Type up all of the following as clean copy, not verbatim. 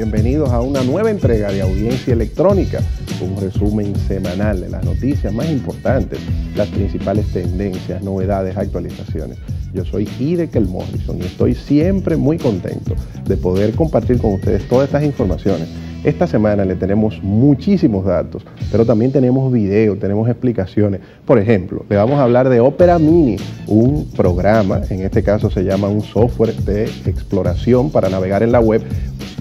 Bienvenidos a una nueva entrega de Audiencia Electrónica, un resumen semanal de las noticias más importantes, las principales tendencias, novedades, actualizaciones. Yo soy Hiddekel Morrison y estoy siempre muy contento de poder compartir con ustedes todas estas informaciones. Esta semana le tenemos muchísimos datos, pero también tenemos videos, tenemos explicaciones. Por ejemplo, le vamos a hablar de Opera Mini, un programa, en este caso se llama un software de exploración para navegar en la web,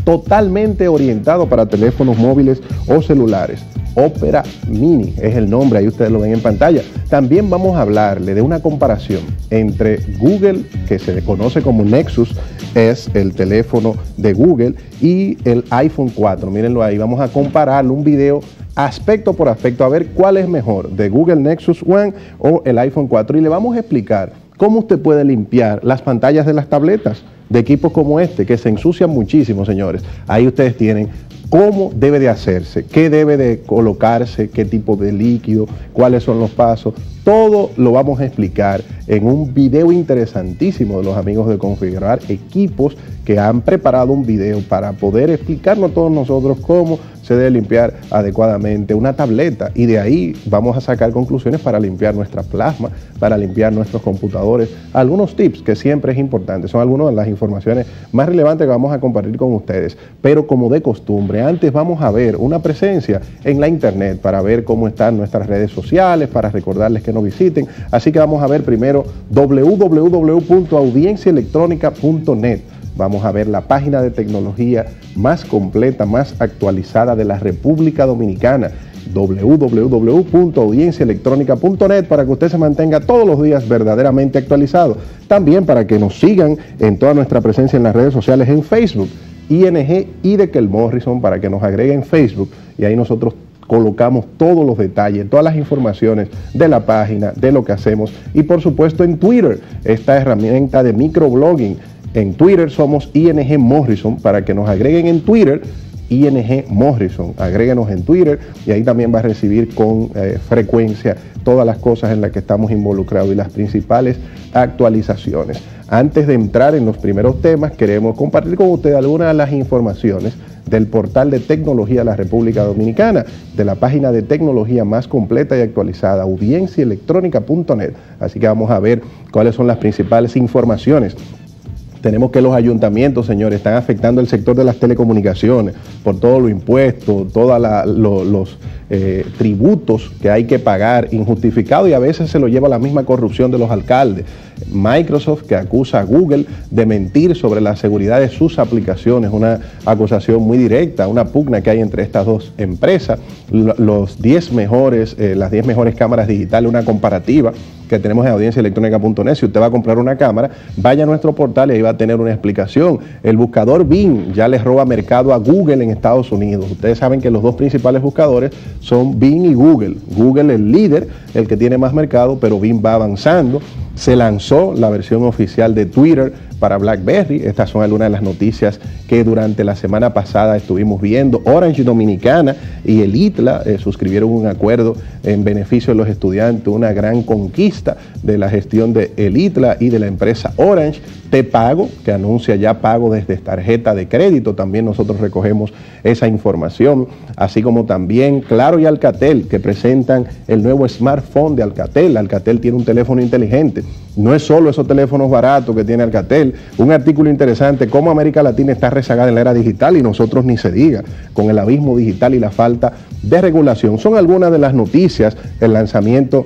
totalmente orientado para teléfonos móviles o celulares. Opera Mini es el nombre, ahí ustedes lo ven en pantalla. También vamos a hablarle de una comparación entre Google, que se conoce como Nexus, es el teléfono de Google, y el iPhone 4. Mírenlo ahí, vamos a compararlo, un video aspecto por aspecto, a ver cuál es mejor, de Google Nexus One o el iPhone 4. Y le vamos a explicar cómo usted puede limpiar las pantallas de las tabletas, de equipos como este, que se ensucian muchísimo, señores. Ahí ustedes tienen cómo debe de hacerse, qué debe de colocarse, qué tipo de líquido, cuáles son los pasos. Todo lo vamos a explicar en un video interesantísimo de los amigos de Configurar, equipos que han preparado un video para poder explicarnos todos nosotros cómo se debe limpiar adecuadamente una tableta, y de ahí vamos a sacar conclusiones para limpiar nuestra plasma, para limpiar nuestros computadores. Algunos tips que siempre es importante, son algunas de las informaciones más relevantes que vamos a compartir con ustedes. Pero como de costumbre, antes vamos a ver una presencia en la internet para ver cómo están nuestras redes sociales, para recordarles que nos visiten. Así que vamos a ver primero www.audienciaelectronica.net. Vamos a ver la página de tecnología más completa, más actualizada de la República Dominicana, www.audienciaelectronica.net, para que usted se mantenga todos los días verdaderamente actualizado. También para que nos sigan en toda nuestra presencia en las redes sociales, en Facebook, ING Hiddekel Morrison, para que nos agreguen en Facebook, y ahí nosotros colocamos todos los detalles, todas las informaciones de la página, de lo que hacemos. Y por supuesto en Twitter, esta herramienta de microblogging. En Twitter somos ING Morrison, para que nos agreguen en Twitter, ING Morrison, agréguenos en Twitter, y ahí también va a recibir con frecuencia todas las cosas en las que estamos involucrados y las principales actualizaciones. Antes de entrar en los primeros temas, queremos compartir con ustedes algunas de las informaciones del portal de tecnología de la República Dominicana, de la página de tecnología más completa y actualizada, audienciaelectronica.net. Así que vamos a ver cuáles son las principales informaciones. Tenemos que los ayuntamientos, señores, están afectando el sector de las telecomunicaciones por todo lo impuesto, todos los tributos que hay que pagar injustificado, y a veces se lo lleva la misma corrupción de los alcaldes. Microsoft, que acusa a Google de mentir sobre la seguridad de sus aplicaciones, una acusación muy directa, una pugna que hay entre estas dos empresas. Las 10 mejores cámaras digitales, una comparativa que tenemos en audienciaelectronica.net. Si usted va a comprar una cámara, vaya a nuestro portal y ahí va a tener una explicación. El buscador Bing ya les roba mercado a Google en Estados Unidos. Ustedes saben que los dos principales buscadores son Bing y Google. Google es el líder, el que tiene más mercado, pero Bing va avanzando. Se lanzó la versión oficial de Twitter para Blackberry. Estas son algunas de las noticias que durante la semana pasada estuvimos viendo. Orange Dominicana y el ITLA suscribieron un acuerdo en beneficio de los estudiantes, una gran conquista de la gestión de el ITLA y de la empresa Orange. Te Pago, que anuncia ya pago desde tarjeta de crédito, también nosotros recogemos esa información, así como también Claro y Alcatel, que presentan el nuevo smartphone de Alcatel. Alcatel tiene un teléfono inteligente, no es solo esos teléfonos baratos que tiene Alcatel. Un artículo interesante, cómo América Latina está rezagada en la era digital, y nosotros ni se diga, con el abismo digital y la falta de regulación. Son algunas de las noticias. El lanzamiento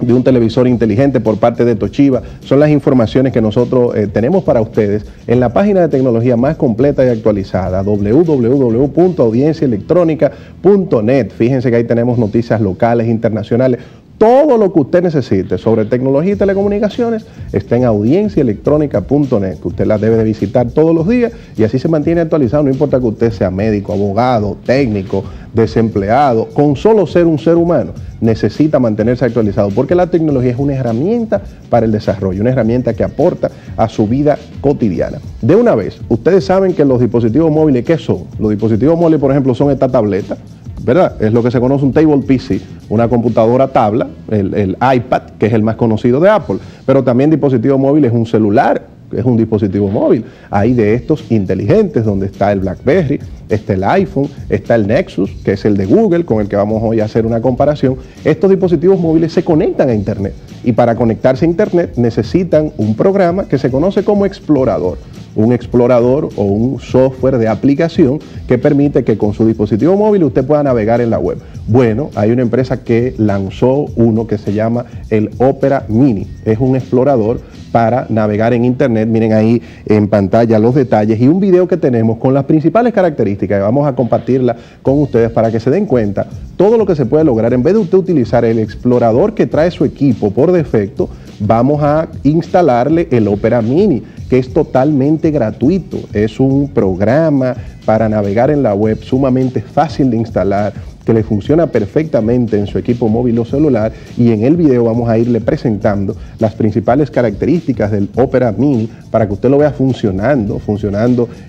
de un televisor inteligente por parte de Toshiba, son las informaciones que nosotros tenemos para ustedes en la página de tecnología más completa y actualizada, www.audienciaelectronica.net. Fíjense que ahí tenemos noticias locales, internacionales. Todo lo que usted necesite sobre tecnología y telecomunicaciones está en audienciaelectronica.net, que usted la debe de visitar todos los días, y así se mantiene actualizado. No importa que usted sea médico, abogado, técnico, desempleado, con solo ser un ser humano necesita mantenerse actualizado, porque la tecnología es una herramienta para el desarrollo, una herramienta que aporta a su vida cotidiana. De una vez, ustedes saben que los dispositivos móviles, ¿qué son? Los dispositivos móviles, por ejemplo, son esta tableta, ¿verdad? Es lo que se conoce un table PC, una computadora tabla, el iPad, que es el más conocido de Apple, pero también dispositivo móvil es un celular, que es un dispositivo móvil. Hay de estos inteligentes, donde está el Blackberry, está el iPhone, está el Nexus, que es el de Google, con el que vamos hoy a hacer una comparación. Estos dispositivos móviles se conectan a Internet, y para conectarse a Internet necesitan un programa que se conoce como explorador. Un explorador o un software de aplicación que permite que con su dispositivo móvil usted pueda navegar en la web. Bueno, hay una empresa que lanzó uno que se llama el Opera Mini. Es un explorador para navegar en Internet. Miren ahí en pantalla los detalles y un video que tenemos con las principales características. Vamos a compartirla con ustedes para que se den cuenta todo lo que se puede lograr. En vez de usted utilizar el explorador que trae su equipo por defecto, vamos a instalarle el Opera Mini, que es totalmente gratuito. Es un programa para navegar en la web sumamente fácil de instalar, que le funciona perfectamente en su equipo móvil o celular, y en el video vamos a irle presentando las principales características del Opera Mini para que usted lo vea funcionando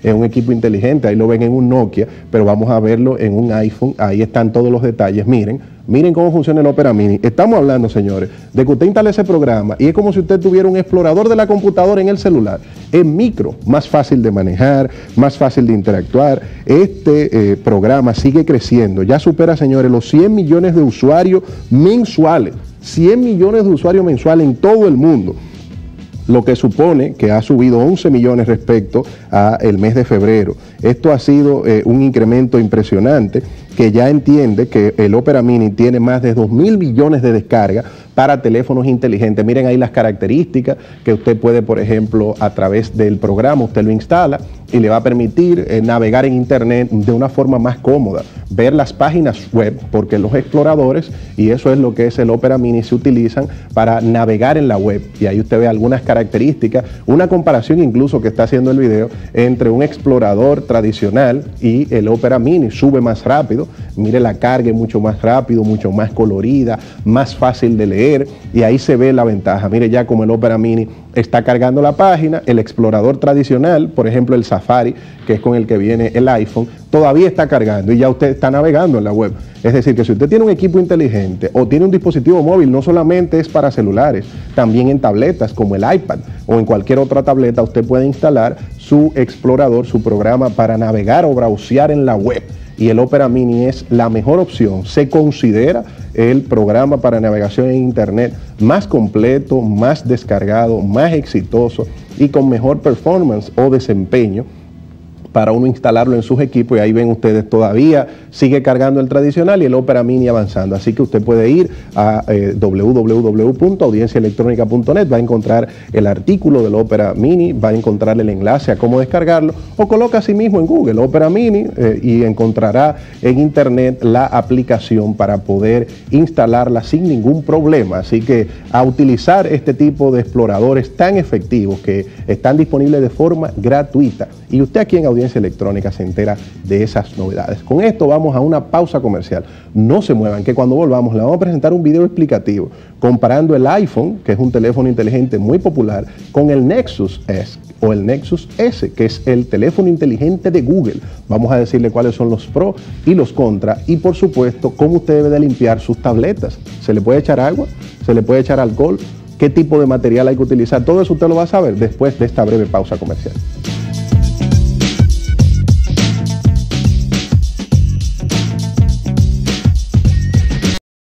en un equipo inteligente. Ahí lo ven en un Nokia, pero vamos a verlo en un iPhone. Ahí están todos los detalles. Miren cómo funciona el Opera Mini. Estamos hablando, señores, de que usted instale ese programa y es como si usted tuviera un explorador de la computadora en el celular. Es micro, más fácil de manejar, más fácil de interactuar. Este programa sigue creciendo. Ya supera, señores, los 100 millones de usuarios mensuales. 100 millones de usuarios mensuales en todo el mundo, lo que supone que ha subido 11 millones respecto al mes de febrero. Esto ha sido un incremento impresionante, que ya entiende que el Opera Mini tiene más de 2.000 millones de descargas para teléfonos inteligentes. Miren ahí las características que usted puede, por ejemplo, a través del programa, usted lo instala y le va a permitir navegar en Internet de una forma más cómoda, ver las páginas web, porque los exploradores, y eso es lo que es el Opera Mini, se utilizan para navegar en la web. Y ahí usted ve algunas características, una comparación incluso que está haciendo el video entre un explorador tradicional y el Opera Mini. Sube más rápido, mire, la carga es mucho más rápido, mucho más colorida, más fácil de leer, y ahí se ve la ventaja. Mire ya como el Opera Mini está cargando la página. El explorador tradicional, por ejemplo el Safari, que es con el que viene el iPhone, todavía está cargando y ya usted está navegando en la web. Es decir, que si usted tiene un equipo inteligente o tiene un dispositivo móvil, no solamente es para celulares, también en tabletas como el iPad o en cualquier otra tableta, usted puede instalar su explorador, su programa para navegar o browsear en la web. Y el Opera Mini es la mejor opción. Se considera el programa para navegación en Internet más completo, más descargado, más exitoso y con mejor performance o desempeño para uno instalarlo en sus equipos. Y ahí ven ustedes, todavía sigue cargando el tradicional y el Opera Mini avanzando. Así que usted puede ir a www.audienciaelectronica.net, va a encontrar el artículo del Opera Mini, va a encontrar el enlace a cómo descargarlo, o coloca a sí mismo en Google Opera Mini y encontrará en Internet la aplicación para poder instalarla sin ningún problema. Así que a utilizar este tipo de exploradores tan efectivos que están disponibles de forma gratuita. Y usted aquí en Audiencia Electrónica se entera de esas novedades. Con esto vamos a una pausa comercial. No se muevan, que cuando volvamos le vamos a presentar un video explicativo comparando el iPhone, que es un teléfono inteligente muy popular, con el Nexus S o el Nexus S, que es el teléfono inteligente de Google. Vamos a decirle cuáles son los pros y los contras y, por supuesto, cómo usted debe de limpiar sus tabletas. ¿Se le puede echar agua? ¿Se le puede echar alcohol? ¿Qué tipo de material hay que utilizar? Todo eso usted lo va a saber después de esta breve pausa comercial.